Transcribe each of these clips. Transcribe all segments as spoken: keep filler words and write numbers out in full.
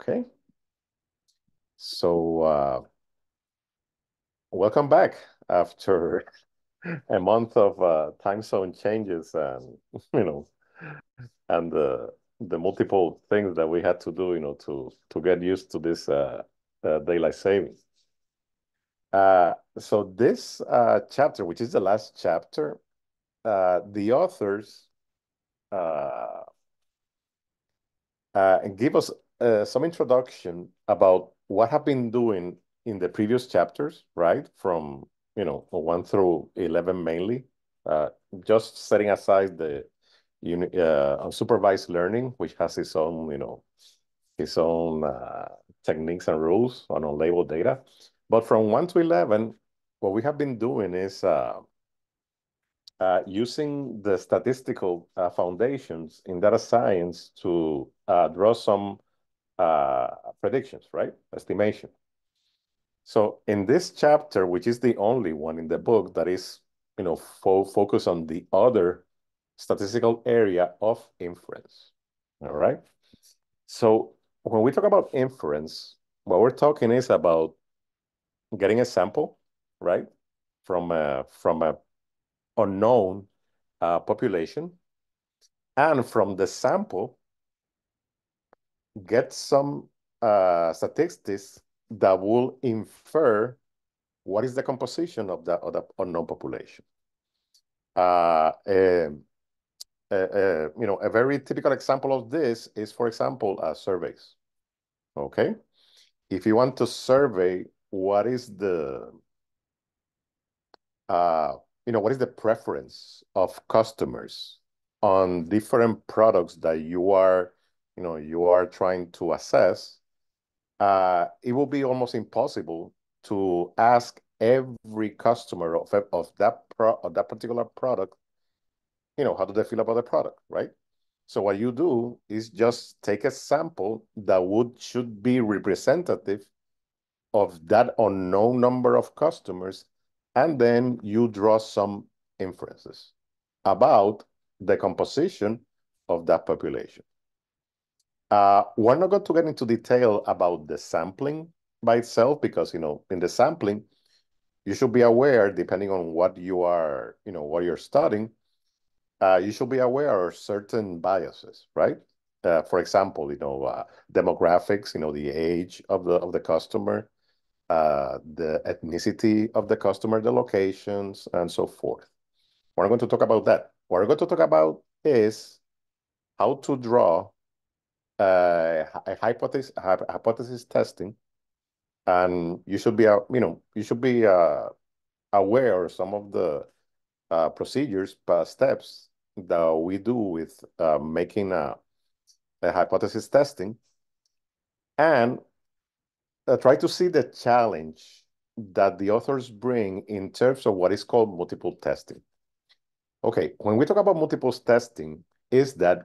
Okay. So uh, welcome back after a month of uh, time zone changes and, you know, and uh, the multiple things that we had to do, you know, to, to get used to this uh, uh, daylight saving. Uh, so this uh, chapter, which is the last chapter, uh, the authors uh, uh, give us Uh, some introduction about what I've been doing in the previous chapters, right? From, you know, one through eleven mainly, uh, just setting aside the uh, unsupervised learning, which has its own, you know, its own uh, techniques and rules on unlabeled data. But from one to eleven, what we have been doing is uh, uh, using the statistical uh, foundations in data science to uh, draw some Uh, predictions, right? Estimation. So in this chapter, which is the only one in the book that is, you know, fo focus on the other statistical area of inference, all right? So when we talk about inference, what we're talking is about getting a sample, right? From a, from a unknown uh, population, and from the sample, get some uh, statistics that will infer what is the composition of the, of the unknown population. Uh, uh, uh, uh, you know, a very typical example of this is, for example, uh, surveys. Okay, if you want to survey what is the, uh, you know, what is the preference of customers on different products that you are you know, you are trying to assess, uh, it will be almost impossible to ask every customer of, of, that pro, of that particular product, you know, how do they feel about the product, right? So what you do is just take a sample that would should be representative of that unknown number of customers, and then you draw some inferences about the composition of that population. Uh, we're not going to get into detail about the sampling by itself because, you know, in the sampling, you should be aware, depending on what you are, you know, what you're studying, uh, you should be aware of certain biases, right? Uh, for example, you know, uh, demographics, you know, the age of the, of the customer, uh, the ethnicity of the customer, the locations, and so forth. We're not going to talk about that. What we're going to talk about is how to draw Uh, a hypothesis, a hypothesis testing, and you should be, uh, you know, you should be uh, aware of some of the uh, procedures, uh, steps that we do with uh, making a, a hypothesis testing, and uh, try to see the challenge that the authors bring in terms of what is called multiple testing. Okay, when we talk about multiple testing, is that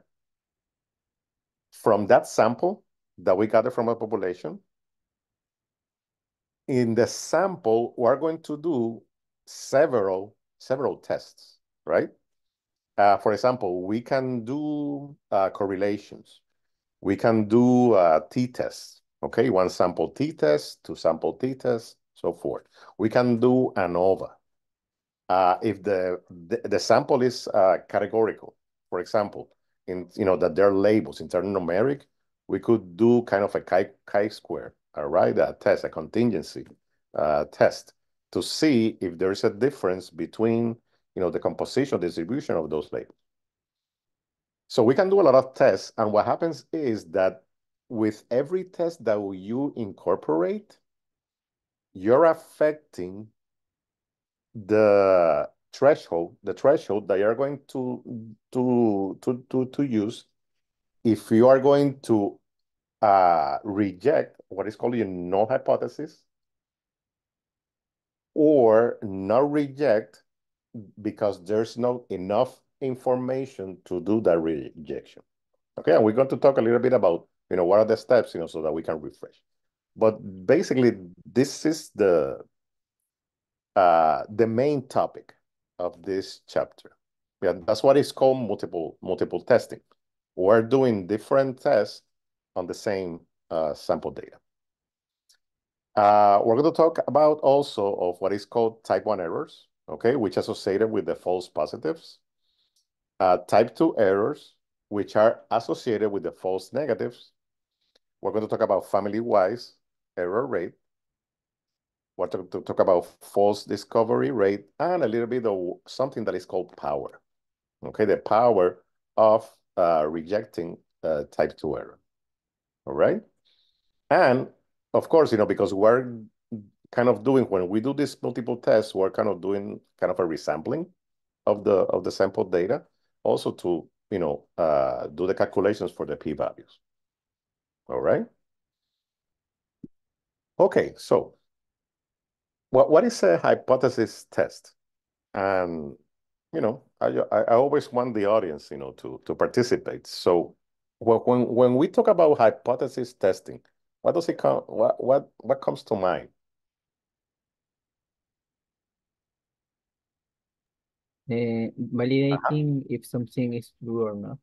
from that sample that we gather from a population, in the sample, we're going to do several, several tests, right? Uh, for example, we can do uh, correlations. We can do uh, t-tests, okay? One sample t-test, two sample t-tests, so forth. We can do ANOVA. Uh, if the, the, the sample is uh, categorical, for example, in, you know, that their labels, internal numeric, we could do kind of a chi, chi square, all right, a test, a contingency uh, test to see if there is a difference between, you know, the composition, distribution of those labels. So we can do a lot of tests. And what happens is that with every test that you incorporate, you're affecting the threshold, the threshold that you're going to, to, to, to, to use if you are going to uh, reject what is called your null hypothesis or not reject because there's not enough information to do that rejection. Okay, and we're going to talk a little bit about, you know, what are the steps, you know, so that we can refresh. But basically, this is the, uh, the main topic of this chapter. Yeah, that's what is called multiple multiple testing. We're doing different tests on the same uh, sample data. Uh, we're going to talk about also of what is called type one errors, okay, which associated with the false positives, uh, type two errors, which are associated with the false negatives. We're going to talk about family-wise error rate. We're going to talk about false discovery rate and a little bit of something that is called power, okay, the power of uh, rejecting uh, type two error, all right? And of course, you know, because we're kind of doing, when we do these multiple tests, we're kind of doing kind of a resampling of the of the sample data, also to, you know, uh, do the calculations for the p-values. All right. Okay, so what what is a hypothesis test? And you know, I I always want the audience, you know, to to participate. So when when we talk about hypothesis testing, what does it come? What what what comes to mind? Uh, validating uh-huh. if something is true or not.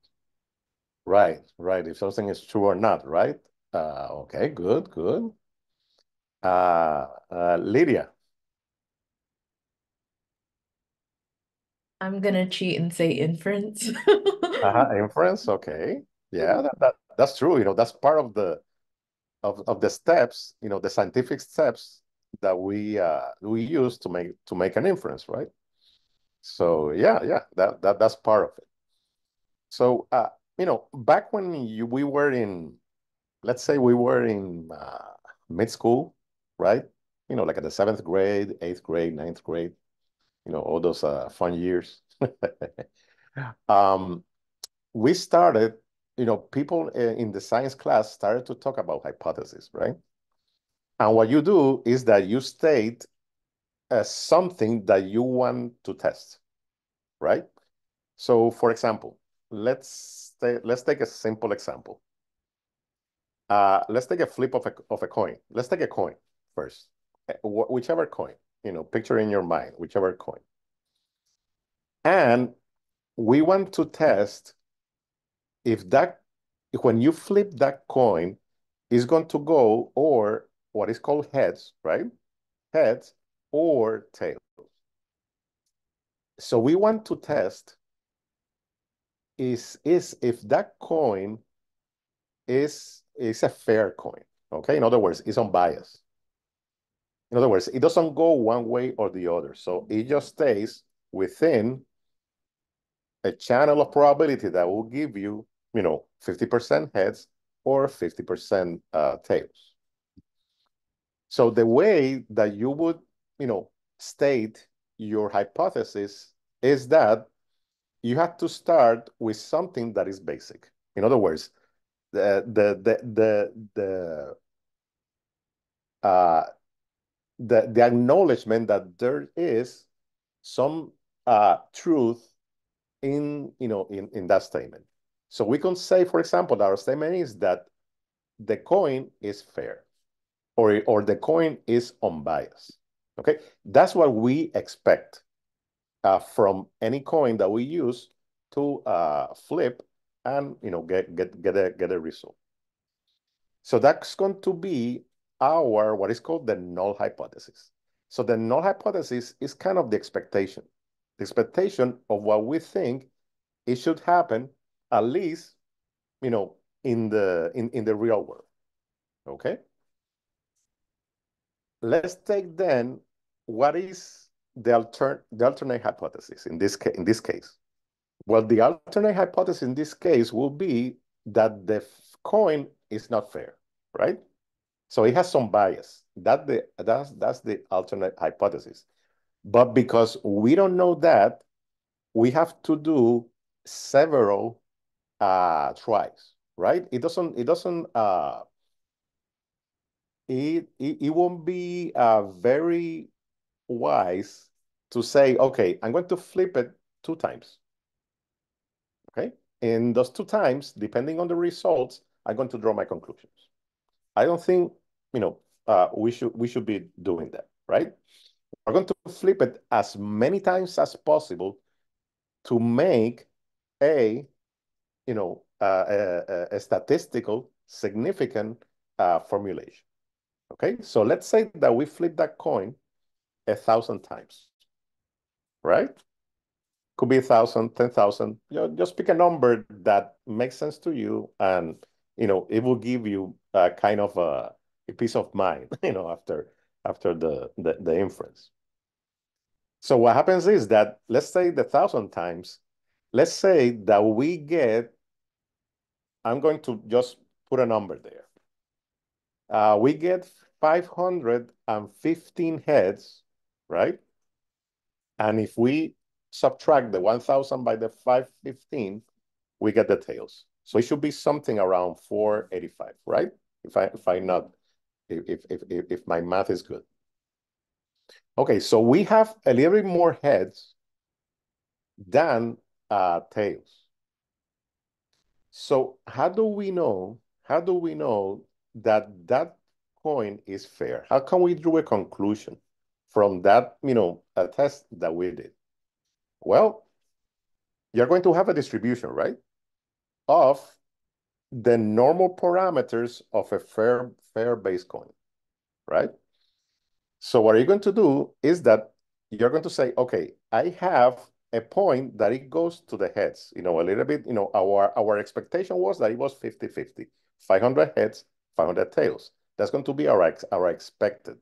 Right, right. If something is true or not, right? Uh, okay, good, good. Uh, uh, Lydia. I'm gonna cheat and say inference. uh-huh, inference. Okay. Yeah, that, that that's true. You know, that's part of the. Of, of the steps, you know, the scientific steps that we uh, we use to make to make an inference, right? So yeah, yeah, that that that's part of it. So uh, you know, back when you, we were in, let's say we were in uh, mid school, right? You know, like at the seventh grade, eighth grade, ninth grade, you know, all those uh, fun years. um, we started. You know, people in the science class started to talk about hypotheses, right? And what you do is that you state uh, something that you want to test, right? So, for example, let's let's take a simple example. Uh, let's take a flip of a of a coin. Let's take a coin first, whichever coin, you know, picture in your mind, whichever coin. And we want to test if that, when you flip that coin, is going to go or what is called heads, right? Heads or tails. So we want to test is, is if that coin is, is a fair coin, okay? In other words, it's unbiased. In other words, it doesn't go one way or the other. So it just stays within a channel of probability that will give you you know, fifty percent heads or fifty percent uh, tails. So the way that you would, you know, state your hypothesis is that you have to start with something that is basic. In other words, the the the the the uh, the, the acknowledgement that there is some uh, truth in you know in in that statement. So we can say, for example, that our statement is that the coin is fair, or, or the coin is unbiased, okay? That's what we expect uh, from any coin that we use to uh, flip and, you know, get, get, get, a, get a result. So that's going to be our, what is called the null hypothesis. So the null hypothesis is kind of the expectation, the expectation of what we think it should happen at least, you know, in the in, in the real world, okay? Let's take then, what is the, alter, the alternate hypothesis in this, in this case? Well, the alternate hypothesis in this case will be that the coin is not fair, right? So it has some bias. That the, that's, that's the alternate hypothesis. But because we don't know that, we have to do several Uh, tries, right? It doesn't, it doesn't, uh, it, it, it won't be uh, very wise to say, okay, I'm going to flip it two times, okay? And those two times, depending on the results, I'm going to draw my conclusions. I don't think, you know, uh, we should, we should be doing that, right? We're going to flip it as many times as possible to make a you know, uh, a, a statistical significant uh, formulation. Okay, so let's say that we flip that coin a thousand times, right? Could be a thousand, ten thousand. You know, just pick a number that makes sense to you, and you know it will give you a kind of a, a peace of mind. You know, after after the, the the inference. So what happens is that let's say the thousand times. Let's say that we get. I'm going to just put a number there. Uh, we get five hundred fifteen heads, right? And if we subtract the one thousand by the five fifteen, we get the tails. So it should be something around four eighty-five, right? If I if I not if if if, if my math is good. Okay, so we have a little bit more heads than uh, tails. So how do we know? How do we know? that that coin is fair? How can we draw a conclusion from that, you know, a test that we did? Well, you're going to have a distribution, right, of the normal parameters of a fair, fair base coin, right? So what you're going to do is that you're going to say, okay, I have a point that it goes to the heads, you know, a little bit, you know, our, our expectation was that it was fifty fifty, five hundred heads, five hundred tails. That's going to be our ex our expected,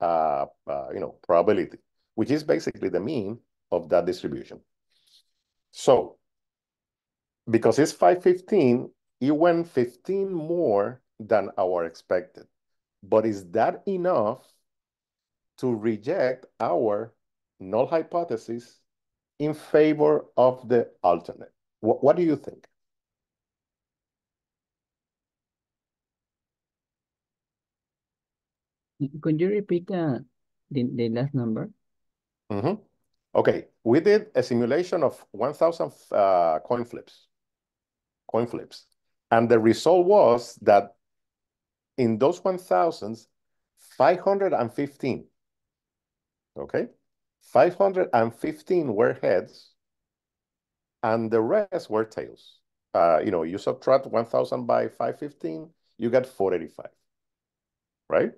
uh, uh, you know, probability, which is basically the mean of that distribution. So, because it's five fifteen, it went fifteen more than our expected. But is that enough to reject our null hypothesis in favor of the alternate? What, what do you think? Could you repeat uh, the, the last number? Mm-hmm. Okay, we did a simulation of one thousand uh, coin flips, coin flips. And the result was that in those one thousands, five hundred fifteen, okay? five hundred fifteen were heads and the rest were tails. Uh, you know, you subtract one thousand by five fifteen, you get four eighty-five, right?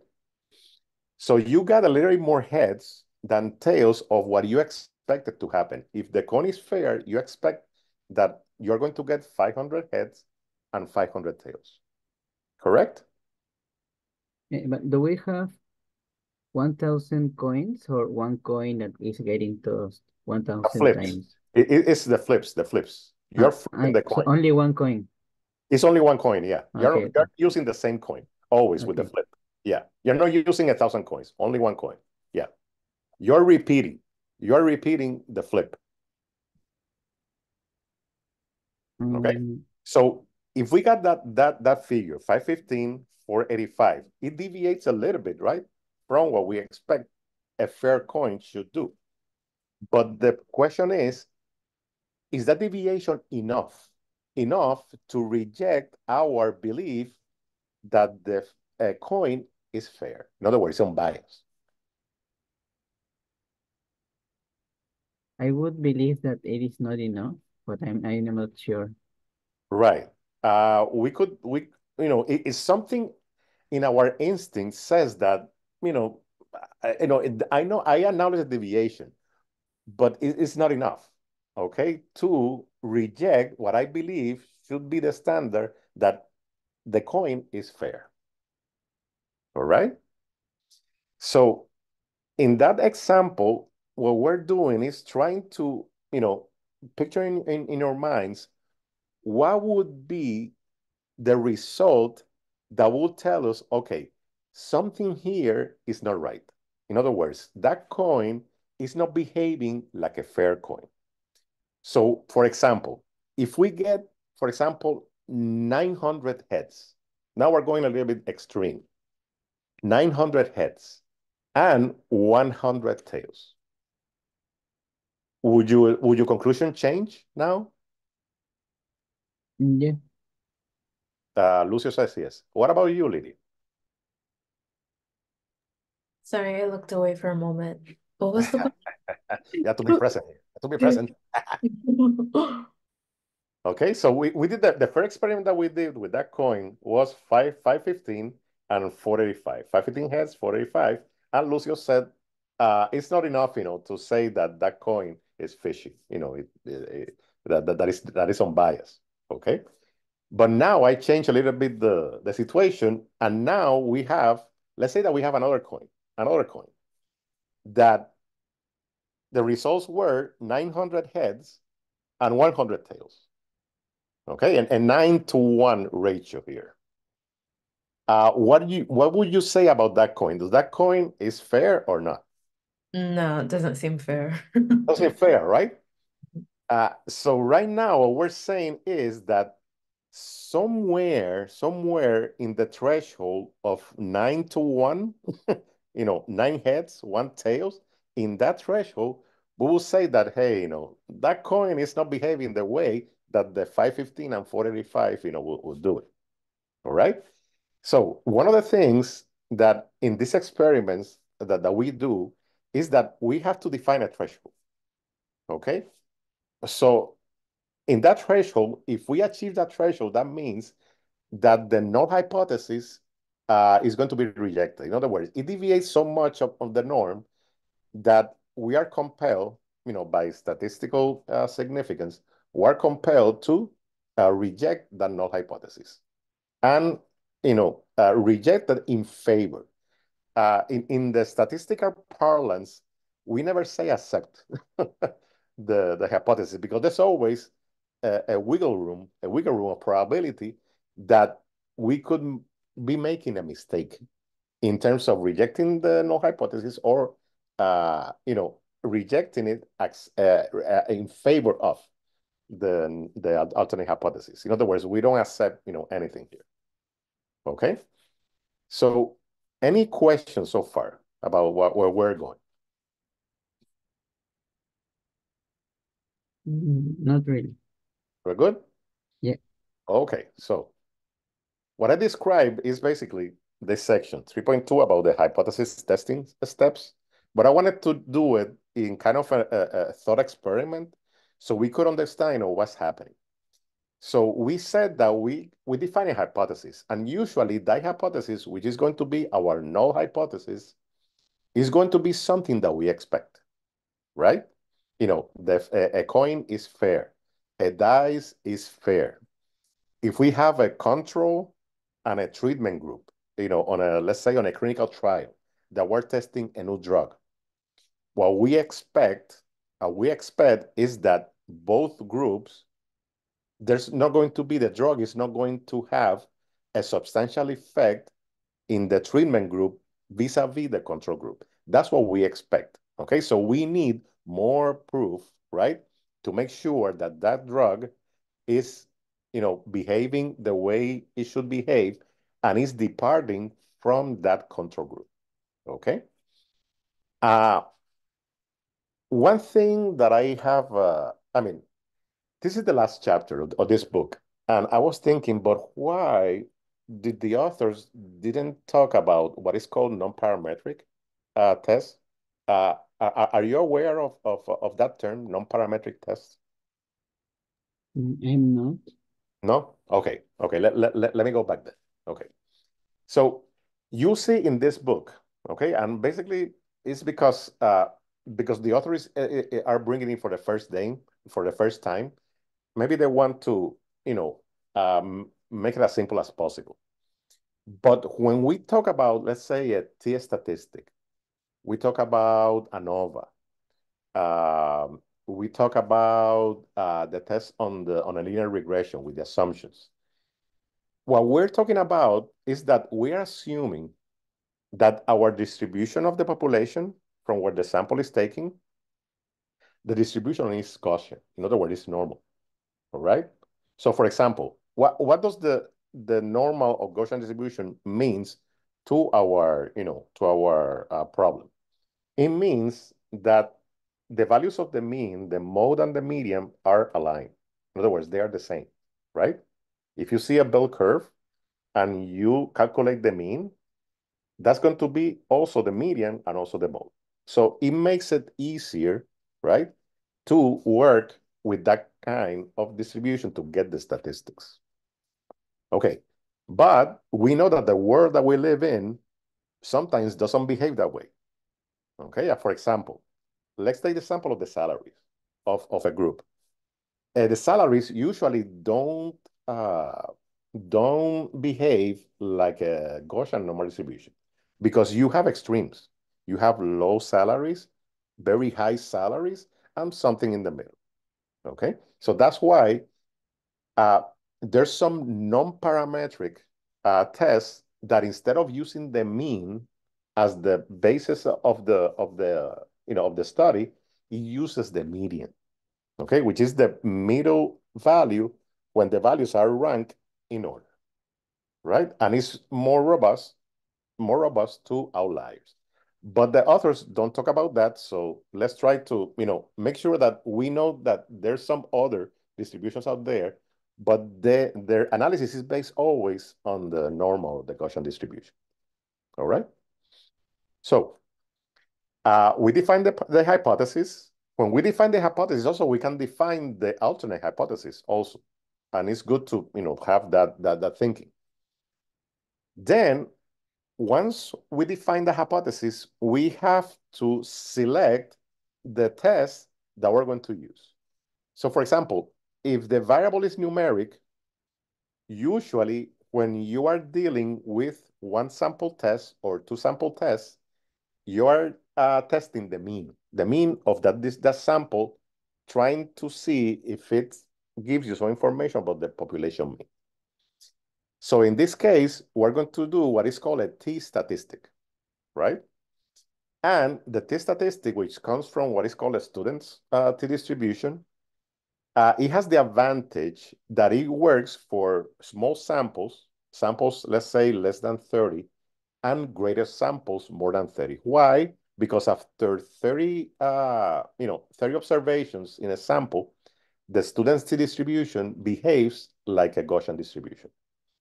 So you got a little bit more heads than tails of what you expected to happen. If the coin is fair, you expect that you're going to get five hundred heads and five hundred tails, correct? Yeah, but do we have one thousand coins or one coin that is getting tossed one thousand times? It, it, it's the flips, the flips. You're oh, flipping I, the coin. So only one coin? It's only one coin, yeah. Okay, you're, okay. you're using the same coin, always okay. with the flip. Yeah, you're not using a thousand coins, only one coin. Yeah, you're repeating. You're repeating the flip. Okay, um, so if we got that that that figure, five fifteen, four eighty-five, it deviates a little bit, right, from what we expect a fair coin should do. But the question is, is that deviation enough? Enough to reject our belief that the a coin is fair. In other words, it's unbiased. I would believe that it is not enough, but I'm I'm not sure. Right. Uh, we could we you know it, it's something in our instinct says that you know I, you know it, I know I acknowledge the deviation, but it, it's not enough. Okay, to reject what I believe should be the standard that the coin is fair. All right. So in that example, what we're doing is trying to, you know, picture in, in, in our minds, what would be the result that will tell us, okay, something here is not right. In other words, that coin is not behaving like a fair coin. So for example, if we get, for example, nine hundred heads, now we're going a little bit extreme. nine hundred heads and one hundred tails. Would you would your conclusion change now? Yeah. Uh, Lucio says yes. What about you, Lydia? Sorry, I looked away for a moment. What was the question? You have to be present here. You have to be present. Okay, so we, we did that. The first experiment that we did with that coin was five five fifteen. and four eighty-five. five fifteen heads, four eighty-five. And Lucio said, uh, it's not enough, you know, to say that that coin is fishy. You know, it, it, it, that, that, that, is, that is unbiased, okay? But now I change a little bit the, the situation, and now we have, let's say that we have another coin, another coin, that the results were nine hundred heads and one hundred tails, okay? And a nine to one ratio here. Uh, what do you, what would you say about that coin? Does that coin is fair or not? No, it doesn't seem fair. Doesn't seem fair, right? Uh, so right now, what we're saying is that somewhere, somewhere in the threshold of nine to one, you know, nine heads, one tails, in that threshold, we will say that, hey, you know, that coin is not behaving the way that the five fifteen and four eighty-five, you know, will, will do it, all right? So one of the things that in these experiments that, that we do is that we have to define a threshold, okay? So in that threshold, if we achieve that threshold, that means that the null hypothesis uh, is going to be rejected. In other words, it deviates so much of, of the norm that we are compelled, you know, by statistical uh, significance, we are compelled to uh, reject that null hypothesis. And you know, uh, rejected in favor. Uh, in, in the statistical parlance, we never say accept the, the hypothesis because there's always a, a wiggle room, a wiggle room of probability that we could be making a mistake in terms of rejecting the null hypothesis or, uh, you know, rejecting it as, uh, in favor of the, the alternate hypothesis. In other words, we don't accept, you know, anything here. Okay, so any questions so far about what, where we're going? Not really. We're good? Yeah. Okay, so what I described is basically this section, three point two, about the hypothesis testing steps, but I wanted to do it in kind of a, a, a thought experiment so we could understand, you know, what's happening. So we said that we, we define a hypothesis, and usually that hypothesis, which is going to be our null hypothesis, is going to be something that we expect, right? You know, the, a, a coin is fair, a dice is fair. If we have a control and a treatment group, you know, on a, let's say on a clinical trial that we're testing a new drug, what we expect, uh, we expect is that both groups, there's not going to be, the drug is not going to have a substantial effect in the treatment group vis-a-vis the control group. That's what we expect, okay? So we need more proof, right? To make sure that that drug is, you know, behaving the way it should behave and is departing from that control group, okay? Uh, one thing that I have, uh, I mean, this is the last chapter of this book. And I was thinking, but why did the authors didn't talk about what is called non-parametric uh, tests? Uh, are, are you aware of, of, of that term, non-parametric tests? I'm not. No? Okay, okay, let, let, let, let me go back there. Okay, so you see in this book, okay, and basically it's because, uh, because the authors are bringing it for the first day, for the first time. Maybe they want to, you know, um, make it as simple as possible. But when we talk about, let's say, a t-statistic, we talk about ANOVA. Um, we talk about uh, the test on the on a linear regression with the assumptions. What we're talking about is that we are assuming that our distribution of the population from where the sample is taken, the distribution is Gaussian. In other words, it's normal. All right. So for example, what, what does the, the normal or Gaussian distribution means to our, you know, to our uh, problem? It means that the values of the mean, the mode and the median are aligned. In other words, they are the same, right? If you see a bell curve and you calculate the mean, that's going to be also the median and also the mode. So it makes it easier, right, to work with that kind of distribution to get the statistics. Okay, But we know that the world that we live in sometimes doesn't behave that way. Okay, for example, let's take the sample of the salaries of, of a group. Uh, the salaries usually don't, uh, don't behave like a Gaussian normal distribution because you have extremes. You have low salaries, very high salaries, and something in the middle, okay? So that's why uh, there's some non-parametric uh, tests that instead of using the mean as the basis of the of the you know of the study, it uses the median, okay, which is the middle value when the values are ranked in order, right? And it's more robust, more robust to outliers. But the authors don't talk about that, so let's try to you know make sure that we know that there's some other distributions out there, but they, their analysis is based always on the normal, the Gaussian distribution. All right. So uh, we define the, the hypothesis. When we define the hypothesis, also we can define the alternate hypothesis also, and it's good to you know have that that that thinking. Then, once we define the hypothesis, we have to select the test that we're going to use. So for example, if the variable is numeric, usually when you are dealing with one sample test or two sample tests, you are uh, testing the mean, the mean of that, this, that sample, trying to see if it gives you some information about the population mean. So in this case, we're going to do what is called a t-statistic, right? And the t-statistic, which comes from what is called a student's uh, t-distribution, uh, it has the advantage that it works for small samples, samples, let's say, less than thirty, and greater samples more than thirty. Why? Because after thirty, uh, you know, thirty observations in a sample, the student's t-distribution behaves like a Gaussian distribution.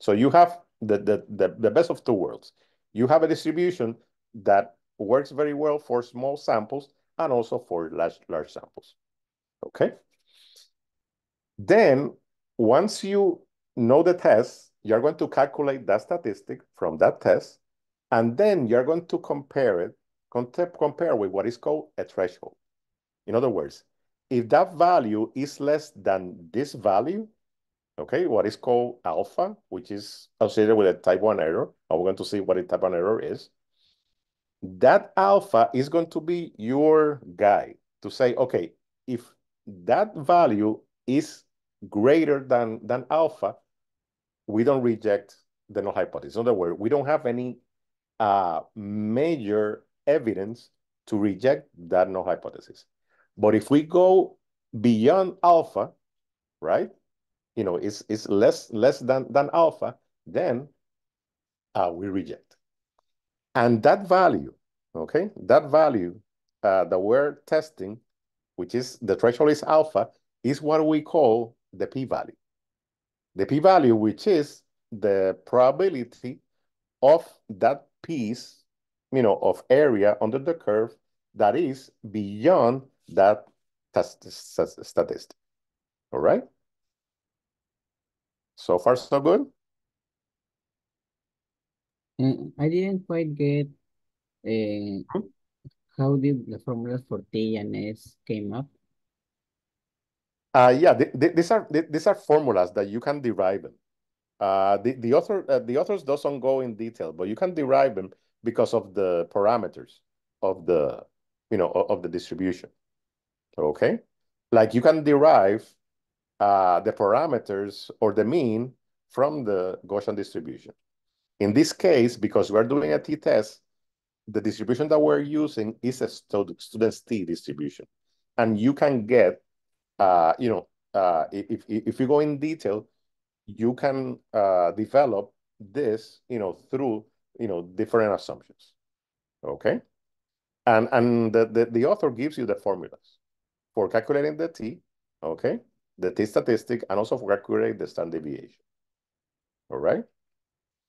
So you have the, the, the, the best of two worlds. You have a distribution that works very well for small samples and also for large, large samples, okay? Then once you know the test, you're going to calculate that statistic from that test, and then you're going to compare it, compare with what is called a threshold. In other words, if that value is less than this value, okay, what is called alpha, which is associated with a type one error, and we're going to see what a type one error is. That alpha is going to be your guide to say, okay, if that value is greater than, than alpha, we don't reject the null hypothesis. In other words, we don't have any uh, major evidence to reject that null hypothesis. But if we go beyond alpha, right, you know, it's, it's less, less than, than alpha, then uh, we reject. And that value, okay, that value uh, that we're testing, which is the threshold is alpha, is what we call the p-value. The p-value, which is the probability of that piece, you know, of area under the curve that is beyond that statistic, all right? So far, so good? Um, I didn't quite get uh, hmm? how did the formulas for T and S came up? Uh, yeah, th th these are th these are formulas that you can derive them. Uh, the, the, author, uh, the authors doesn't go in detail, but you can derive them because of the parameters of the, you know, of the distribution, okay? Like you can derive Uh, the parameters or the mean from the Gaussian distribution. In this case, because we're doing a t-test, the distribution that we're using is a student's t-distribution. And you can get, uh, you know, uh, if, if you go in detail, you can uh, develop this, you know, through, you know, different assumptions, okay? And, and the, the, the author gives you the formulas for calculating the t, okay? The t-statistic, and also calculate the standard deviation, all right?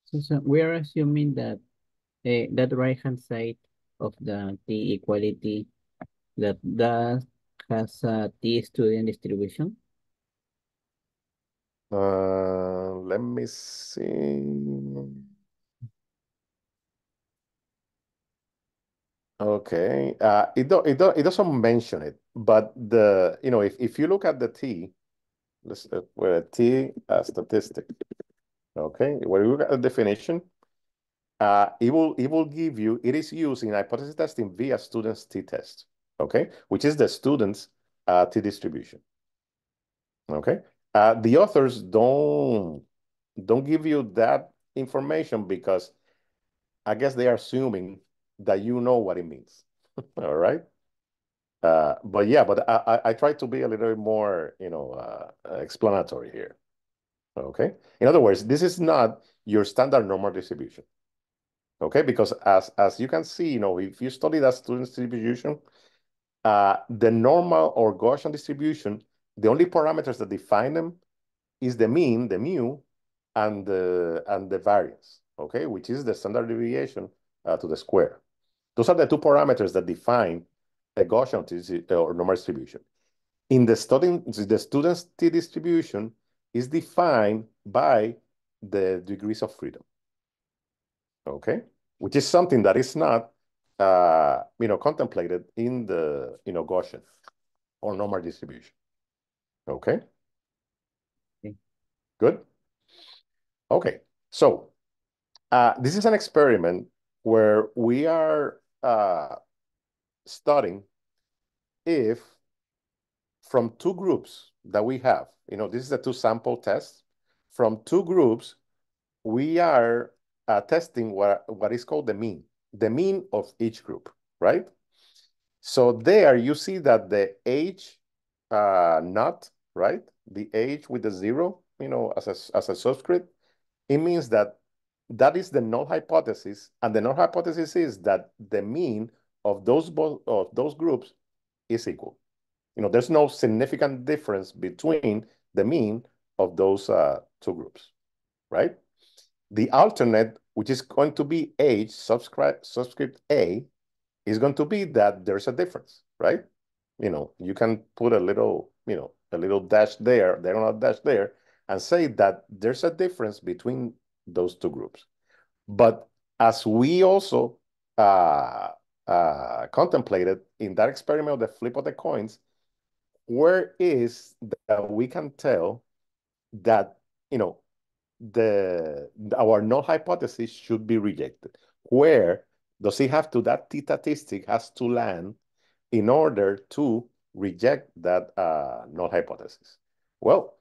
So, so we are assuming that uh, that right-hand side of the t-equality, that that has a t-student distribution? Uh, let me see. Okay, uh, it don't, it don't, it doesn't mention it, but the you know if if you look at the t, let's uh, where a t uh, statistic, okay, when you look at the definition, uh, it will it will give you it is used in hypothesis testing via students t test, okay, which is the students uh, t distribution, okay. Uh, the authors don't don't give you that information because I guess they are assuming that you know what it means. All right. Uh, but yeah, but I, I, I try to be a little bit more, you know, uh, explanatory here. Okay. In other words, this is not your standard normal distribution. Okay. Because as, as you can see, you know, if you study that student distribution, uh, the normal or Gaussian distribution, the only parameters that define them is the mean, the mu, and the, and the variance. Okay. Which is the standard deviation Uh, to the square. Those are the two parameters that define a Gaussian or normal distribution. In the studying, the student's t distribution is defined by the degrees of freedom. Okay, which is something that is not, uh, you know, contemplated in the, you know, Gaussian or normal distribution. Okay. Okay. Good. Okay, so uh, this is an experiment where we are uh, studying if from two groups that we have, you know, this is a two sample test. From two groups, we are uh, testing what, what is called the mean, the mean of each group, right? So there you see that the H uh, naught, right? The H with the zero, you know, as a, as a subscript, it means that that is the null hypothesis, and the null hypothesis is that the mean of those both of those groups is equal. You know, there's no significant difference between the mean of those uh, two groups, right? The alternate, which is going to be H subscript subscript A, is going to be that there's a difference, right? You know, you can put a little, you know, a little dash there, they're not dash there, and say that there's a difference between those two groups. But as we also uh, uh, contemplated in that experiment of the flip of the coins, where is that we can tell that, you know, the our null hypothesis should be rejected? Where does it have to, that t statistic has to land in order to reject that uh, null hypothesis? Well,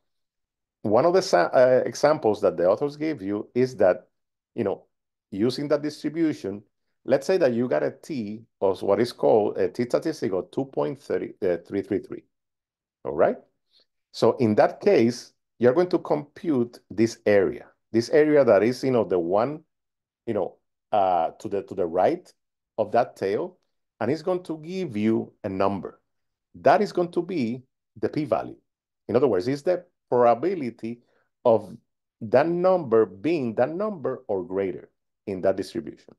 one of the uh, examples that the authors gave you is that, you know, using that distribution, let's say that you got a t of what is called a t statistic of two point three three three. All right. So in that case, you're going to compute this area, this area that is, you know, the one, you know, uh, to the to the right of that tail, and it's going to give you a number. That is going to be the p-value. In other words, it's the probability of that number being that number or greater in that distribution,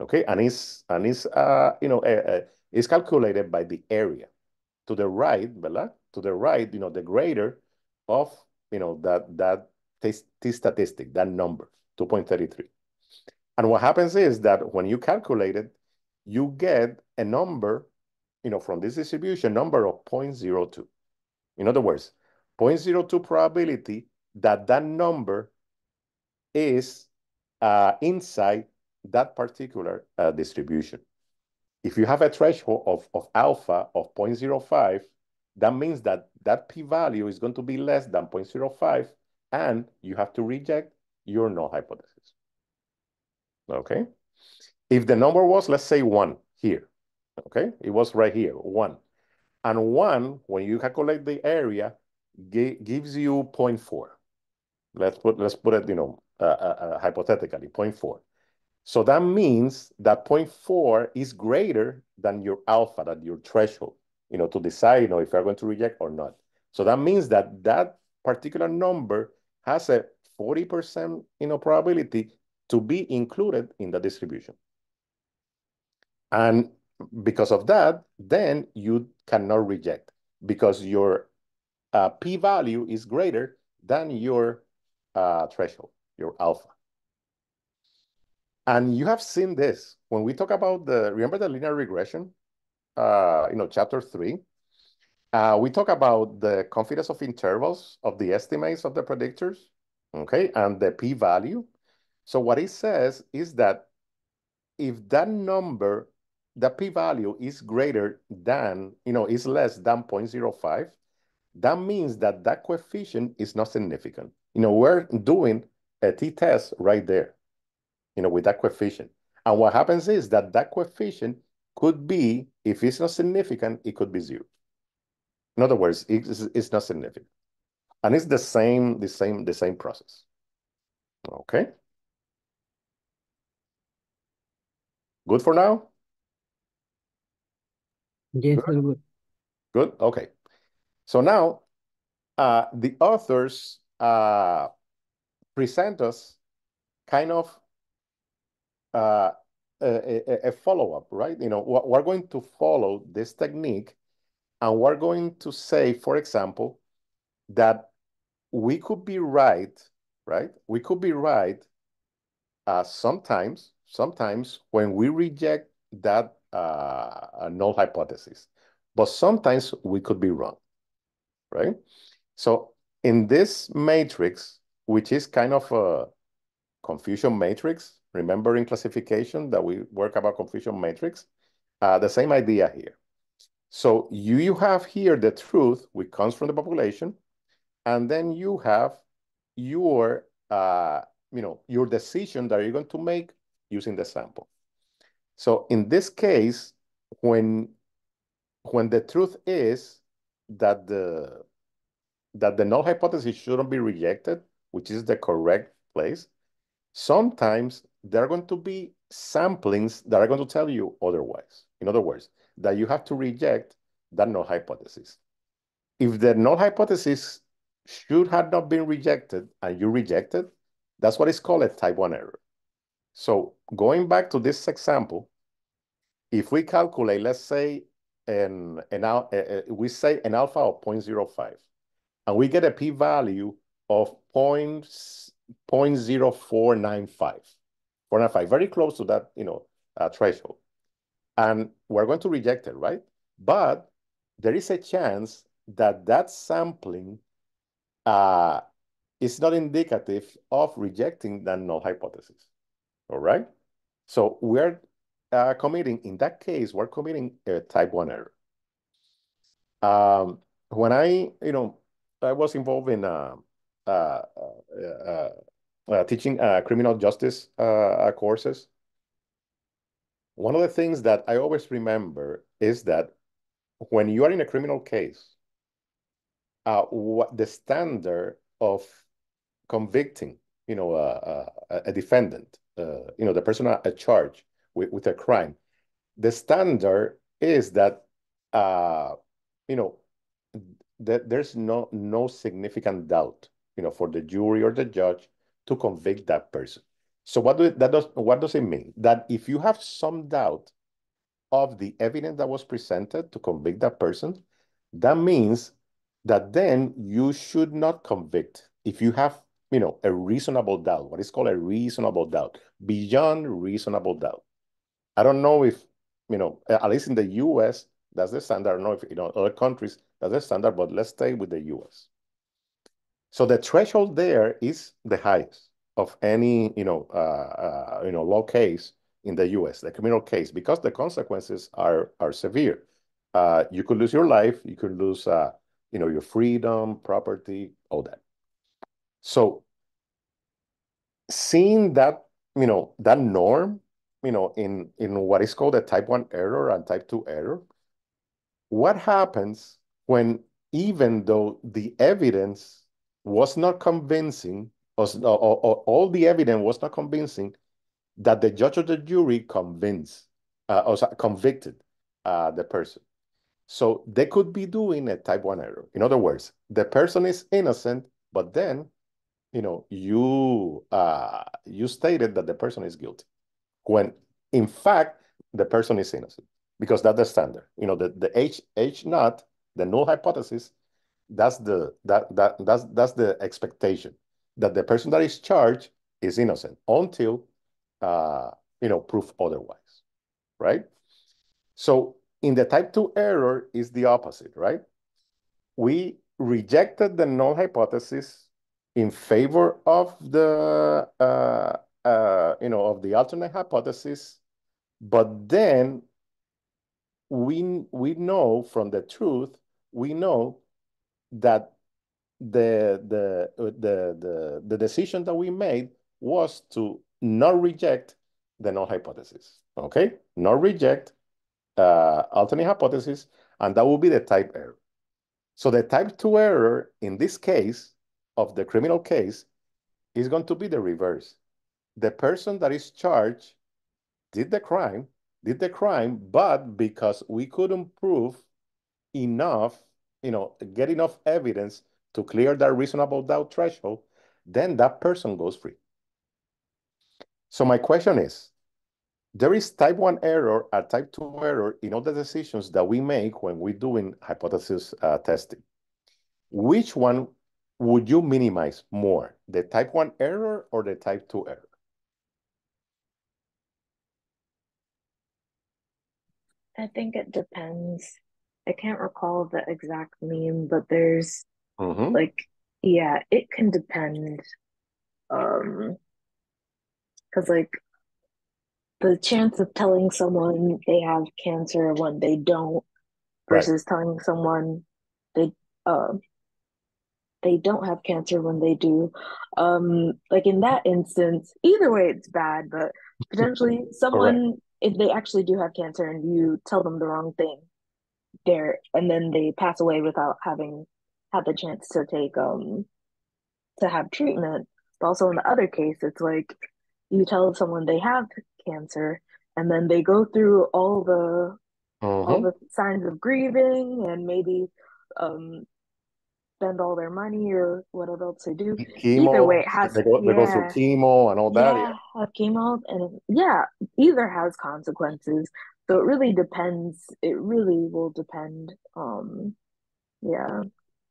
okay? And it's, and it's uh, you know, uh, uh, it's calculated by the area to the right, ¿verdad? To the right, you know, the greater of, you know, that that t-statistic, that number, two point three three. And what happens is that when you calculate it, you get a number, you know, from this distribution, number of zero point zero two. In other words, zero point zero two probability that that number is uh, inside that particular uh, distribution. If you have a threshold of, of alpha of zero point zero five, that means that that p-value is going to be less than zero point zero five, and you have to reject your null hypothesis, okay? If the number was, let's say, one here, okay? It was right here, one. And one, when you calculate the area, gives you zero point four. Let's put let's put it, you know, uh, uh, hypothetically, zero point four. So that means that zero point four is greater than your alpha, that your threshold, you know, to decide, you know, if you're going to reject or not. So that means that that particular number has a forty percent, you know, probability to be included in the distribution. And because of that, then you cannot reject because your Uh, p-value is greater than your uh, threshold, your alpha. And you have seen this when we talk about the, remember the linear regression, uh, you know, chapter three, uh, we talk about the confidence of intervals of the estimates of the predictors, okay, and the p-value. So what it says is that if that number, the p-value is greater than, you know, is less than zero point zero five, that means that that coefficient is not significant. You know, we're doing a t-test right there, you know, with that coefficient. And what happens is that that coefficient could be, if it's not significant, it could be zero. In other words, it's, it's not significant. And it's the same, the same, the same process. Okay. Good for now? Yes, good. Good. Good, okay. So now, uh, the authors uh, present us kind of uh, a, a follow-up, right? You know, we're going to follow this technique, and we're going to say, for example, that we could be right, right? We could be right uh, sometimes, sometimes when we reject that uh, null hypothesis, but sometimes we could be wrong. Right? So in this matrix, which is kind of a confusion matrix, remember in classification that we work about confusion matrix, uh, the same idea here. So you, you have here the truth, which comes from the population, and then you have your, uh, you know, your decision that you're going to make using the sample. So in this case, when, when the truth is that the that the null hypothesis shouldn't be rejected, which is the correct place, sometimes there are going to be samplings that are going to tell you otherwise. In other words, that you have to reject that null hypothesis. If the null hypothesis should have not been rejected and you reject it, that's what is called a type one error. So going back to this example, if we calculate, let's say, and, and now uh, we say an alpha of zero point zero five, and we get a p-value of zero point zero four nine five, four ninety-five, very close to that, you know, uh, threshold. And we're going to reject it, right? But there is a chance that that sampling uh, is not indicative of rejecting that null hypothesis, all right? So we're Uh, committing, in that case, we're committing a type one error. Um, when I, you know, I was involved in uh, uh, uh, uh, teaching uh, criminal justice uh, courses, one of the things that I always remember is that when you are in a criminal case, uh, what the standard of convicting, you know, uh, uh, a defendant, uh, you know, the person at charge, With, with a crime, the standard is that uh, you know that there's no no significant doubt, you know, for the jury or the judge to convict that person. So what do that does what does it mean? That if you have some doubt of the evidence that was presented to convict that person, that means that then you should not convict if you have, you know, a reasonable doubt. What is called a reasonable doubt, beyond reasonable doubt. I don't know if, you know, at least in the U S, that's the standard. I don't know if, you know, other countries, that's the standard, but let's stay with the U S. So the threshold there is the highest of any, you know, uh, uh, you know, law case in the U S, the criminal case, because the consequences are, are severe. Uh, you could lose your life, you could lose, uh, you know, your freedom, property, all that. So seeing that, you know, that norm, you know, in, in what is called a type one error and type two error, what happens when even though the evidence was not convincing, or, or, or all the evidence was not convincing, that the judge or the jury convinced, uh, or convicted uh, the person? So they could be doing a type one error. In other words, the person is innocent, but then, you know, you, uh, you stated that the person is guilty, when in fact, the person is innocent, because that's the standard. You know, the, the H, H naught, the null hypothesis, that's the, that, that, that's, that's the expectation. that the person that is charged is innocent until, uh, you know, proof otherwise, right? So in the type two error is the opposite, right? We rejected the null hypothesis in favor of the, uh, uh, you know, of the alternate hypothesis, but then we, we know from the truth, we know that the, the, the, the, the decision that we made was to not reject the null hypothesis, okay? Not reject uh, alternate hypothesis, and that will be the type error. So the type two error in this case of the criminal case is going to be the reverse. The person that is charged did the crime, did the crime, but because we couldn't prove enough, you know, get enough evidence to clear that reasonable doubt threshold, then that person goes free. So my question is, there is type one error and type two error in all the decisions that we make when we're doing hypothesis uh, testing. Which one would you minimize more, the type one error or the type two error? I think it depends. I can't recall the exact meme, but there's mm-hmm. like, yeah, it can depend. Um, 'cause like, the chance of telling someone they have cancer when they don't versus right. telling someone they uh, they don't have cancer when they do. Um, like in that instance, either way it's bad, but potentially someone, right. if they actually do have cancer and you tell them the wrong thing, they're, and then they pass away without having had the chance to take, um, to have treatment. But also in the other case, it's like you tell someone they have cancer and then they go through all the mm-hmm. all the signs of grieving and maybe um spend all their money or whatever else they do. Chemo, either way it has they go, yeah, they go through chemo and all that. Yeah, yeah. Have chemo and yeah, either has consequences. So it really depends. It really will depend. Um yeah.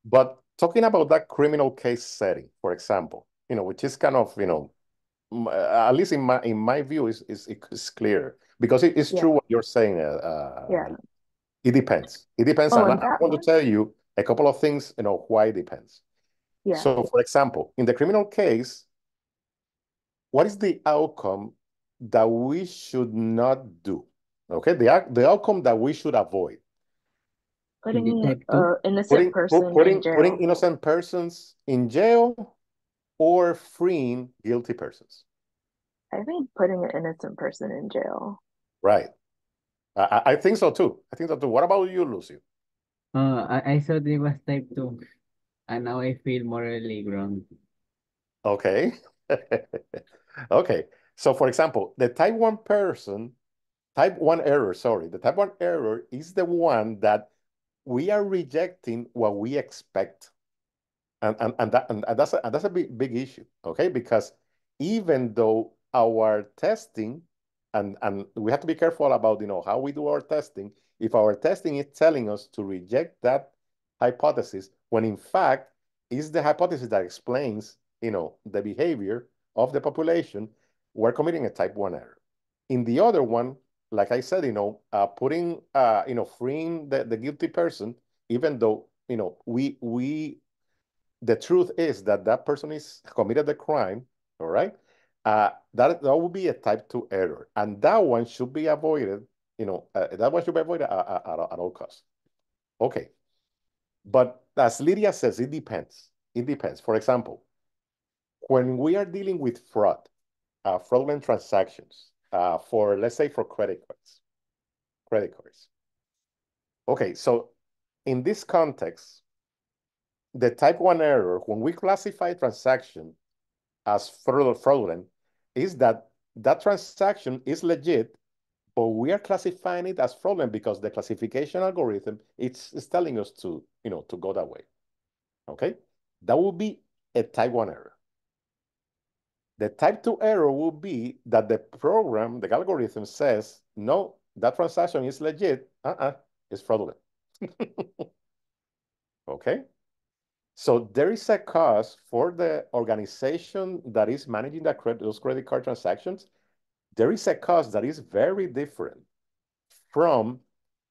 But talking about that criminal case setting, for example, you know, which is kind of, you know, at least in my in my view is is it's clear because it, it's yeah. true what you're saying. Uh, yeah, it depends. It depends. Oh, and I, I want one? to tell you a couple of things. You know why it depends. Yeah. So, for example, in the criminal case, what is the outcome that we should not do? Okay, the the outcome that we should avoid. Putting an uh, innocent putting, person putting, in jail. Putting innocent persons in jail. Or freeing guilty persons? I think putting an innocent person in jail. Right. I, I think so too. I think so too. What about you, Lucio? Uh, I, I thought it was type two. And now I feel morally wrong. Okay. Okay. So for example, the type one person, type one error, sorry. The type one error is the one that we are rejecting what we expect. And, and, and, that, and that's a, and that's a big, big issue, okay? Because even though our testing, and, and we have to be careful about, you know, how we do our testing, if our testing is telling us to reject that hypothesis, when in fact, it's the hypothesis that explains, you know, the behavior of the population, we're committing a type one error. In the other one, like I said, you know, uh, putting, uh, you know, freeing the, the guilty person, even though, you know, we, we, the truth is that that person is committed the crime, all right? Uh, that that would be a type two error. And that one should be avoided, you know, uh, that one should be avoided at, at, at all costs. Okay. But as Lydia says, it depends. It depends. For example, when we are dealing with fraud, uh, fraudulent transactions, uh, for, let's say, for credit cards, credit cards. Okay, so in this context, the type one error, when we classify a transaction as fraudulent, is that that transaction is legit, but we are classifying it as fraudulent because the classification algorithm it's, it's telling us to, you know, to go that way, okay? That would be a type one error. The type two error will be that the program, the algorithm says, no, that transaction is legit, uh-uh, it's fraudulent, okay? So there is a cost for the organization that is managing that credit, those credit card transactions. There is a cost that is very different from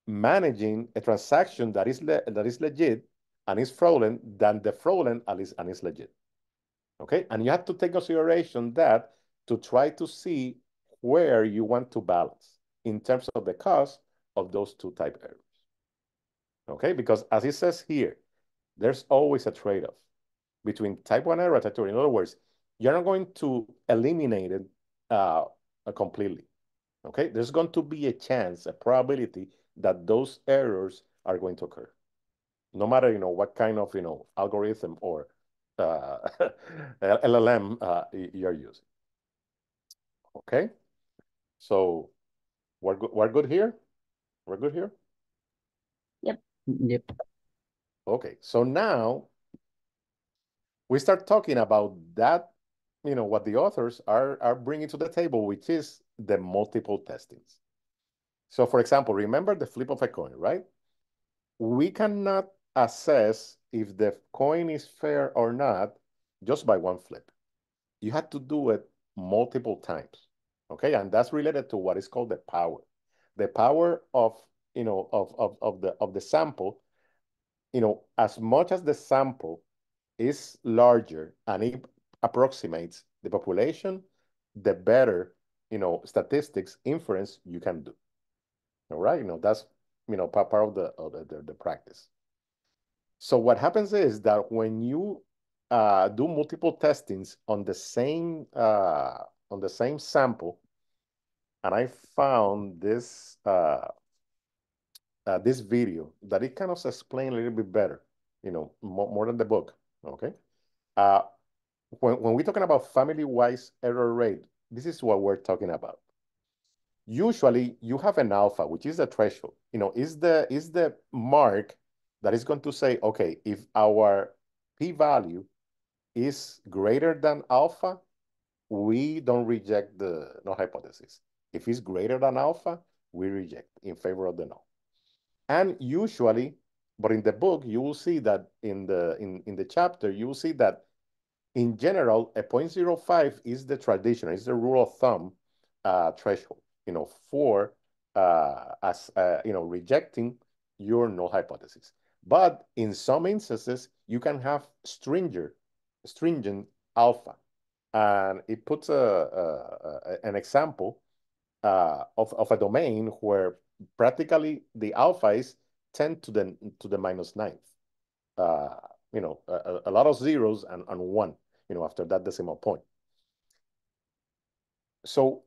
managing a transaction that is, le that is legit and is fraudulent than the fraudulent and is, and is legit. Okay, and you have to take consideration that to try to see where you want to balance in terms of the cost of those two type errors. Okay, because as it says here, there's always a trade-off between type one error and type two. In other words, you're not going to eliminate it uh, completely. Okay, there's going to be a chance, a probability that those errors are going to occur, no matter you know what kind of you know algorithm or uh, L L M uh, you're using. Okay, so we're good. We're good here. We're good here. Yep. Yep. Okay, so now we start talking about that, you know, what the authors are, are bringing to the table, which is the multiple testings. So for example, remember the flip of a coin, right? We cannot assess if the coin is fair or not just by one flip. You have to do it multiple times, okay? And that's related to what is called the power. The power of, you know, of, of, of, the, of the sample. You know, as much as the sample is larger and it approximates the population, the better, you know, statistics inference you can do. All right, you know, that's, you know, part of the of the, the, the practice. So what happens is that when you uh, do multiple testings on the same uh, on the same sample, and I found this. Uh, Uh, this video that it kind of explains a little bit better, you know, more, more than the book, okay? Uh, when, when we're talking about family-wise error rate, this is what we're talking about. Usually, you have an alpha, which is the threshold, you know, is the, is the mark that is going to say, okay, if our p-value is greater than alpha, we don't reject the no hypothesis. If it's greater than alpha, we reject in favor of the no. And usually, but in the book, you will see that in the in, in the chapter, you will see that in general, a zero point zero five is the traditional, is the rule of thumb uh, threshold, you know, for uh, as uh, you know rejecting your null hypothesis. But in some instances, you can have stringent, stringent alpha, and it puts a, a, a an example uh, of of a domain where practically the alpha is ten to the to the minus ninth. Uh, you know, a, a lot of zeros and, and one, you know, after that decimal point. So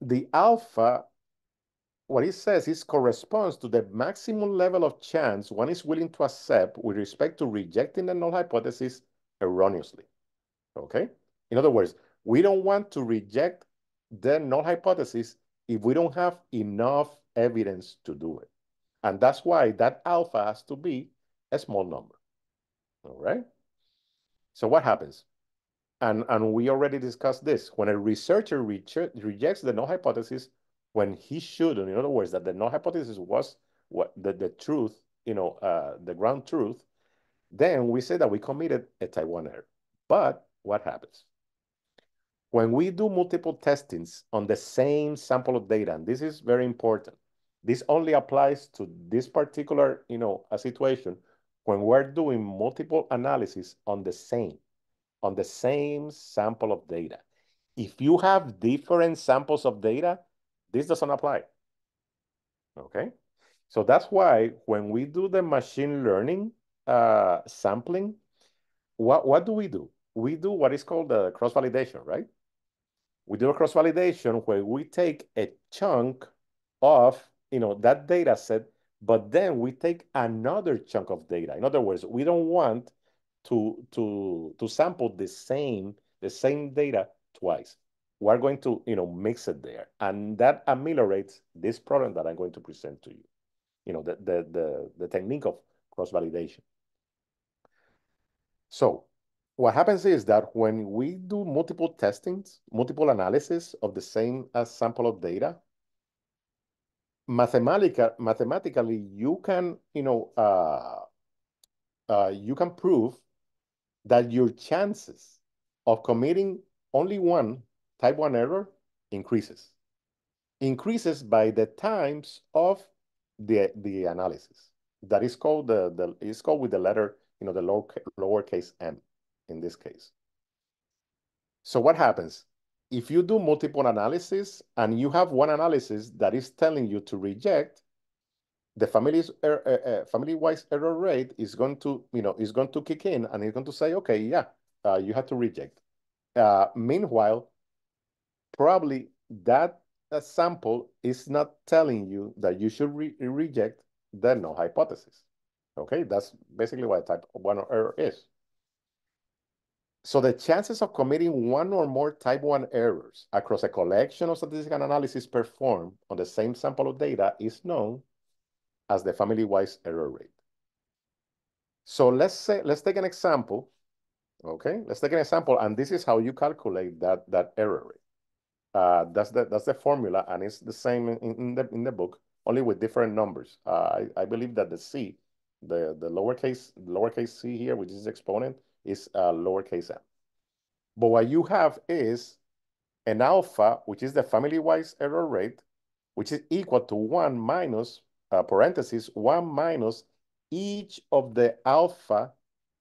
the alpha, what it says is corresponds to the maximum level of chance one is willing to accept with respect to rejecting the null hypothesis erroneously. Okay? In other words, we don't want to reject the null hypothesis if we don't have enough evidence to do it. And that's why that alpha has to be a small number, all right? So what happens? And, and we already discussed this. When a researcher re rejects the null hypothesis when he shouldn't, in other words, that the null hypothesis was what the, the truth, you know, uh, the ground truth, then we say that we committed a type one error. But what happens? When we do multiple testings on the same sample of data, and this is very important, this only applies to this particular, you know, a situation when we're doing multiple analysis on the same, on the same sample of data. If you have different samples of data, this doesn't apply, okay? So that's why when we do the machine learning uh, sampling, what, what do we do? We do what is called the cross-validation, right? We do a cross-validation where we take a chunk of, you know, that data set, but then we take another chunk of data. In other words, we don't want to, to, to sample the same, the same data twice. We're going to, you know, mix it there. And that ameliorates this problem that I'm going to present to you. You know, the, the, the, the technique of cross-validation. So what happens is that when we do multiple testings, multiple analysis of the same uh, sample of data, mathematica, mathematically, you can, you know, uh, uh, you can prove that your chances of committing only one type one error increases. Increases by the times of the, the analysis. That is called, the, the, it's called with the letter, you know, the low, lowercase m in this case. So what happens? If you do multiple analysis and you have one analysis that is telling you to reject, the family's er, er, er, family-wise error rate is going to, you know, is going to kick in, and it's going to say, okay, yeah, uh, you have to reject. Uh, meanwhile, probably that, that sample is not telling you that you should re reject the null hypothesis. Okay, that's basically what type one error is. So the chances of committing one or more type one errors across a collection of statistical analysis performed on the same sample of data is known as the family-wise error rate. So let's say, let's take an example, okay? Let's take an example, and this is how you calculate that, that error rate. Uh, that's, the, that's the formula, and it's the same in, in, the, in the book, only with different numbers. Uh, I, I believe that the C, the, the lowercase, lowercase c here, which is the exponent, is uh, lowercase m. But what you have is an alpha, which is the family-wise error rate, which is equal to one minus Uh, parentheses, one minus each of the alpha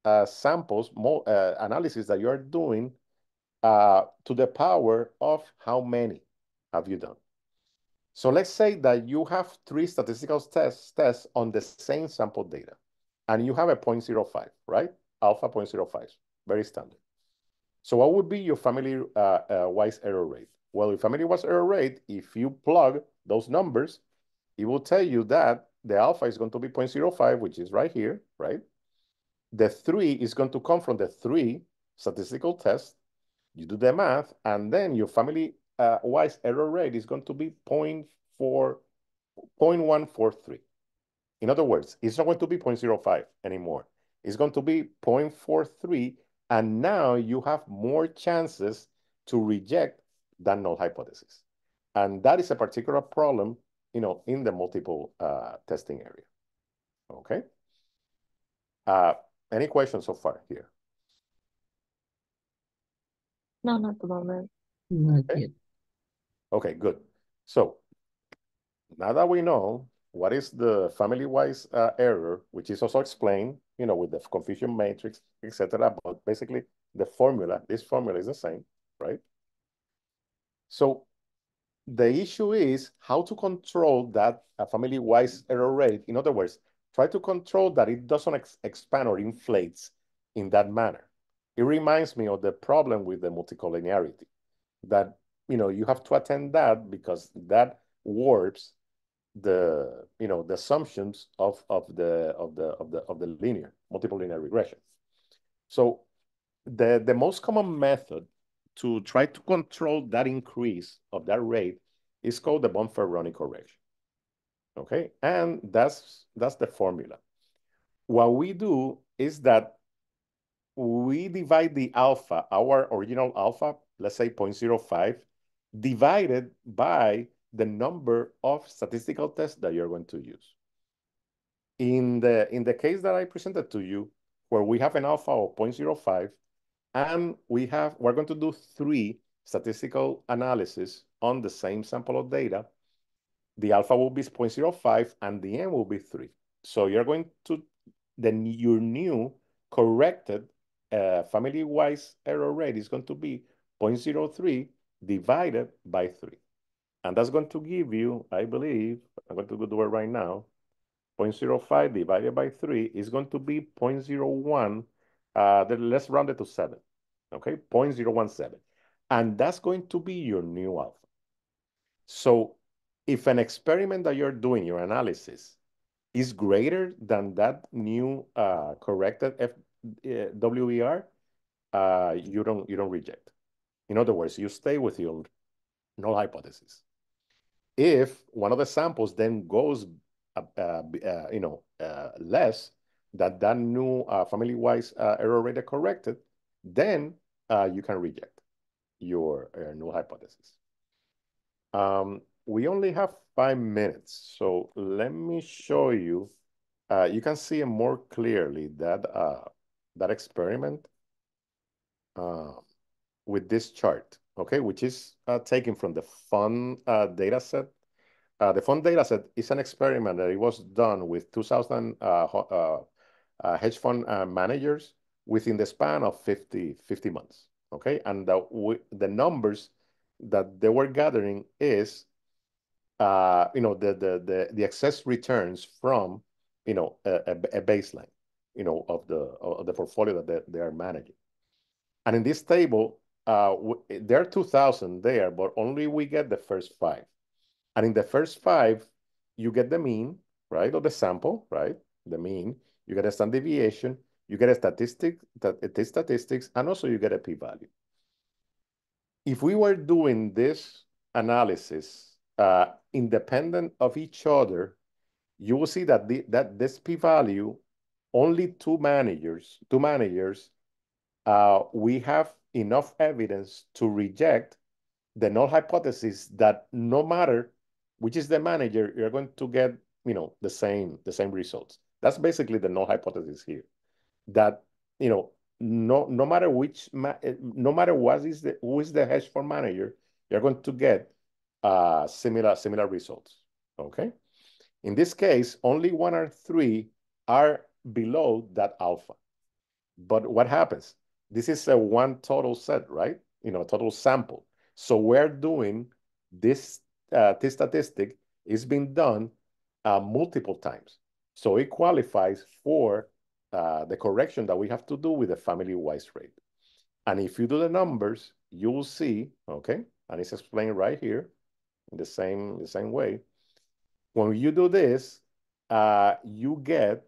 uh, samples, more, uh, analysis that you're doing uh, to the power of how many have you done. So let's say that you have three statistical tests, tests on the same sample data, and you have a zero point zero five, right? Alpha zero point zero five, very standard. So what would be your family-wise uh, uh, error rate? Well, your family-wise error rate, if you plug those numbers, it will tell you that the alpha is going to be zero point zero five, which is right here, right? The three is going to come from the three statistical tests. You do the math, and then your family-wise uh, error rate is going to be zero point one four three. In other words, it's not going to be zero point zero five anymore. It's going to be zero point four three, and now you have more chances to reject that null hypothesis. And that is a particular problem, you know, in the multiple uh, testing area, okay? Uh, any questions so far here? No, not at the moment. Not yet. Okay, good. So now that we know what is the family-wise uh, error, which is also explained, you know, with the Confucian matrix, et cetera, but basically the formula, this formula is the same, right? So the issue is how to control that uh, family-wise error rate. In other words, try to control that it doesn't ex expand or inflates in that manner. It reminds me of the problem with the multicollinearity, that, you know, you have to attend that because that warps the, you know, the assumptions of of the of the of the of the linear multiple linear regression. So the the most common method to try to control that increase of that rate is called the Bonferroni correction, okay? And that's, that's the formula. What we do is that we divide the alpha, our original alpha, let's say zero point zero five, divided by the number of statistical tests that you're going to use. In the, in the case that I presented to you, where we have an alpha of zero point zero five, and we have, we're going to do three statistical analysis on the same sample of data. The alpha will be zero point zero five and the m will be three. So you're going to, then your new corrected uh, family-wise error rate is going to be zero point zero three divided by three. And that's going to give you, I believe, I'm going to do it right now, zero point zero five divided by three is going to be zero point zero one. Uh, then let's round it to seven, okay? zero point zero one seven. And that's going to be your new alpha. So if an experiment that you're doing, your analysis, is greater than that new uh, corrected F uh, W E R, uh, you, don't, you don't reject. In other words, you stay with your null hypothesis. If one of the samples then goes, uh, uh, uh, you know, uh, less, that that new uh, family-wise uh, error rate is corrected, then uh, you can reject your uh, null hypothesis. Um, we only have five minutes, so let me show you. Uh, you can see more clearly that uh, that experiment uh, with this chart, okay, which is uh, taken from the FUN uh, data set. Uh, the FUN data set is an experiment that it was done with two thousand uh, uh, uh, hedge fund uh, managers within the span of fifty months, okay? And the, the numbers that they were gathering is, uh, you know, the, the, the, the excess returns from, you know, a, a baseline, you know, of the, of the portfolio that they, they are managing. And in this table, uh, there are two thousand there, but only we get the first five. And in the first five, you get the mean, right? Or the sample, right? The mean, you get a standard deviation, you get a statistic, the statistics, and also you get a p-value. If we were doing this analysis uh, independent of each other, you will see that, the, that this p-value, only two managers, two managers, uh, we have enough evidence to reject the null hypothesis that no matter which is the manager, you're going to get, you know, the same the same results. That's basically the null hypothesis here, that, you know, no no matter which no matter what is the who is the hedge fund manager, you're going to get uh, similar similar results. Okay, in this case, only one or three are below that alpha. But what happens? This is a one total set, right? You know, total sample. So we're doing this. Uh, this statistic is being done uh, multiple times, so it qualifies for uh, the correction that we have to do with the family-wise rate. And if you do the numbers, you will see, okay, and it's explained right here in the same the same way. When you do this, uh, you get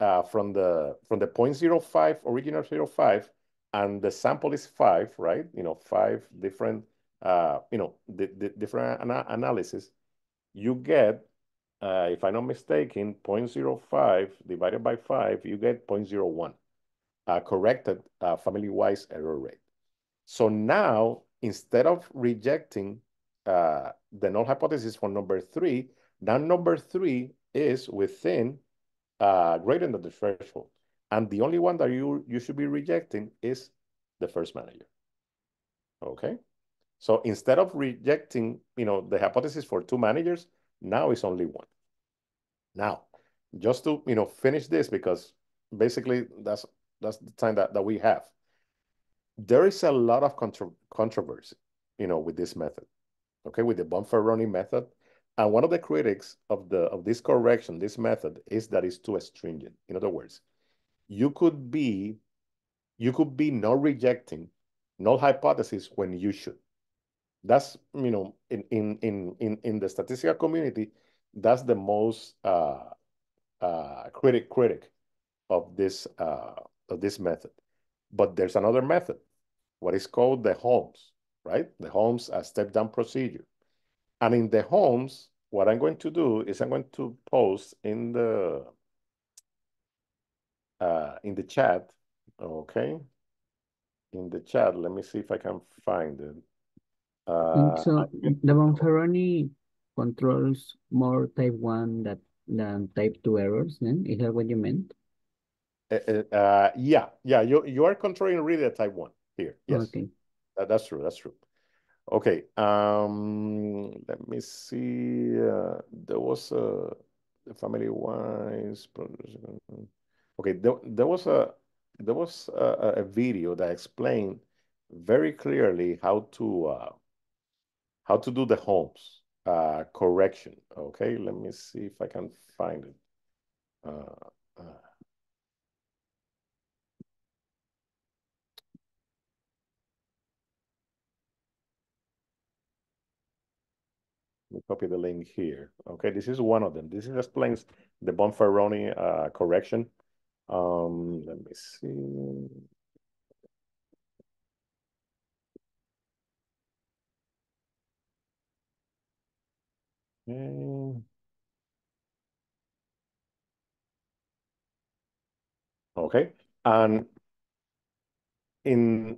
uh, from the from the zero point zero five original zero point zero five, and the sample is five, right? You know, five different. Uh, you know, the, the different ana analysis, you get, uh, if I'm not mistaken, zero point zero five divided by five, you get zero point zero one uh, corrected uh, family-wise error rate. So now, instead of rejecting uh, the null hypothesis for number three, now number three is within uh, greater than the threshold. And the only one that you, you should be rejecting is the first manager, okay? So instead of rejecting, you know, the hypothesis for two managers, now it's only one. Now, just to, you know, finish this, because basically that's that's the time that, that we have. There is a lot of contro controversy, you know, with this method, okay, with the Bonferroni method. And one of the critics of the of this correction, this method, is that it's too stringent. In other words, you could be you could be not rejecting null hypothesis when you should. That's, you know, in in in in in the statistical community, that's the most uh, uh, critic critic of this uh, of this method. But there's another method, what is called the Holmes, right? The Holmes uh, step down procedure. And in the Holmes, what I'm going to do is I'm going to post in the uh, in the chat, okay? In the chat, let me see if I can find it. Uh, so the Bonferroni controls more type one that, than type two errors, then? Is that what you meant? Uh, uh, yeah, yeah, you, you are controlling really the type one here. Yes, okay. that, that's true, that's true. Okay, um, let me see. Uh, there was a family-wise. Okay, there, there was, a, there was a, a video that explained very clearly how to... Uh, how to do the Holmes uh, correction. Okay, let me see if I can find it. Uh, uh. Let me copy the link here. Okay, this is one of them. This explains the Bonferroni uh, correction. Um, let me see. Okay, and in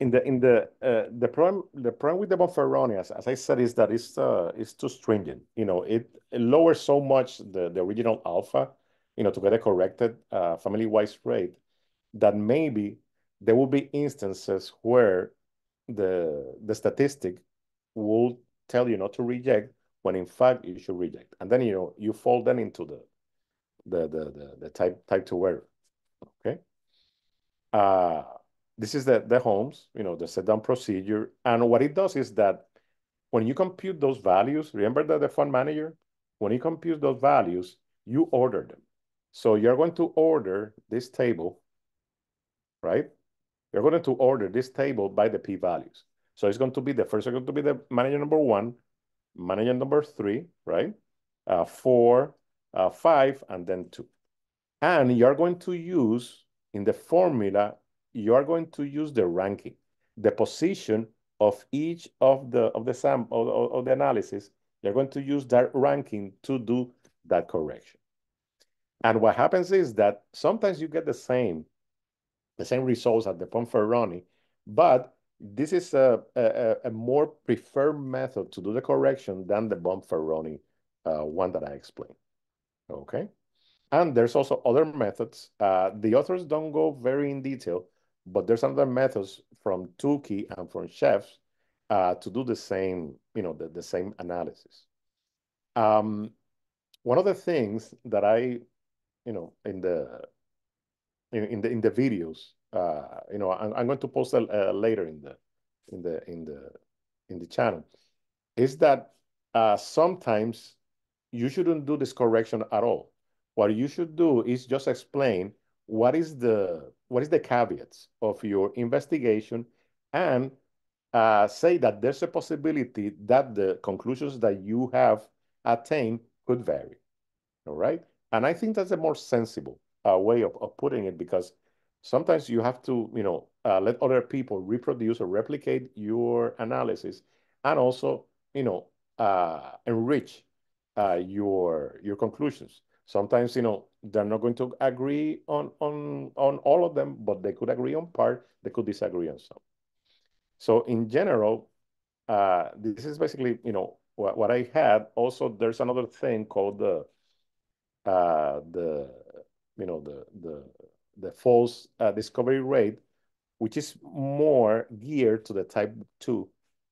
in the in the uh, the problem the problem with the Bonferroni, as, as I said, is that it's uh, it's too stringent. You know, it, it lowers so much the the original alpha, you know, to get a corrected uh, family-wise rate, that maybe there will be instances where the, the statistic will tell you not to reject when in fact you should reject. And then, you know, you fall then into the, the, the, the, the type, type two error, okay? Uh, this is the, the Holmes, you know, the set down procedure. And what it does is that when you compute those values, remember that the fund manager, when you compute those values, you order them. So you're going to order this table, right? You're going to order this table by the p-values. So it's going to be the first, it's going to be the manager number one, manager number three, right? Uh, four, uh, five, and then two. And you're going to use, in the formula, you're going to use the ranking, the position of each of the, of the sam of, of, of the analysis. You're going to use that ranking to do that correction. And what happens is that sometimes you get the same, the same results at the Bonferroni, but this is a, a, a more preferred method to do the correction than the Bonferroni uh, one that I explained, okay? And there's also other methods. Uh, the authors don't go very in detail, but there's other methods from Tukey and from Chefs uh, to do the same, you know, the, the same analysis. Um, one of the things that I, you know, in the in, in the in the videos, uh, you know, I'm, I'm going to post a, a later in the in the in the in the channel, is that uh, sometimes you shouldn't do this correction at all. What you should do is just explain what is the what is the caveats of your investigation, and uh, say that there's a possibility that the conclusions that you have attained could vary. All right. And I think that's a more sensible uh, way of, of putting it, because sometimes you have to, you know, uh, let other people reproduce or replicate your analysis, and also, you know, uh, enrich uh, your your conclusions. Sometimes, you know, they're not going to agree on on on all of them, but they could agree on part. They could disagree on some. So in general, uh, this is basically, you know, what, what I had. Also, there's another thing called the uh the you know the the the false uh, discovery rate, which is more geared to the type two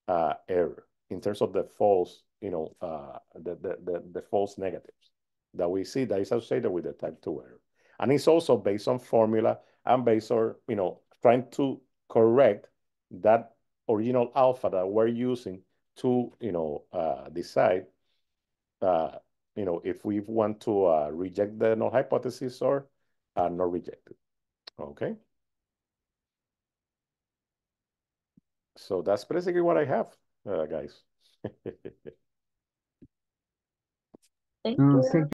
uh error in terms of the false, you know, uh the the the, the false negatives that we see that is associated with the type two error. And it's also based on formula and based on, you know, trying to correct that original alpha that we're using to, you know, uh decide uh you know, if we want to uh, reject the null hypothesis or uh, not reject it, okay? So that's basically what I have, uh, guys. Thank you.